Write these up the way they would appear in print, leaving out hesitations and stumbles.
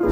For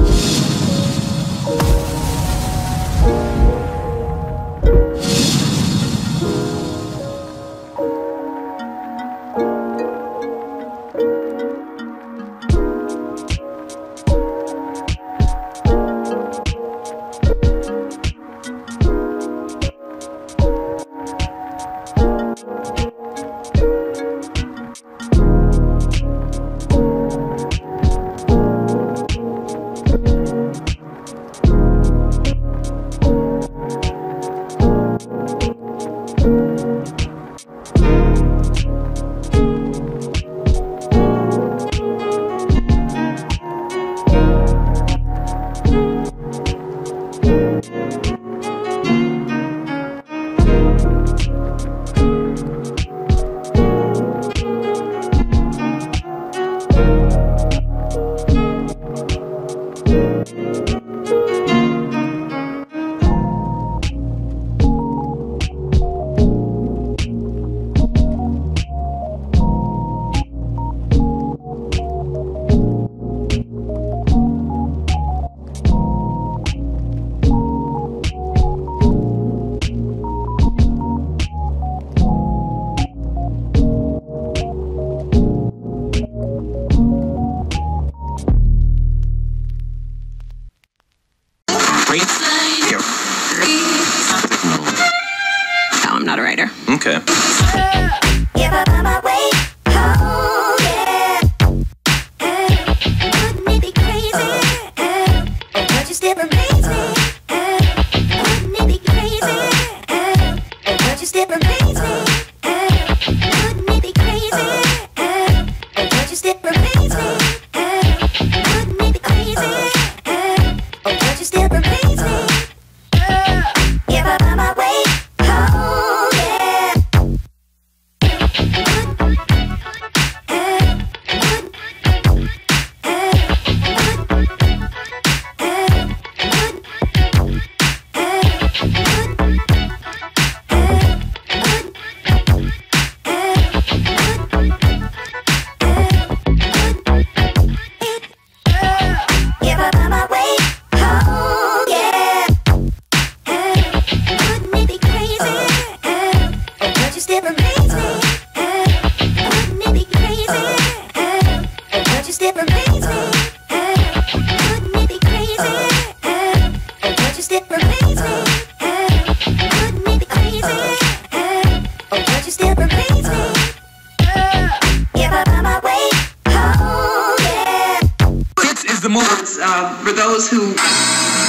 those who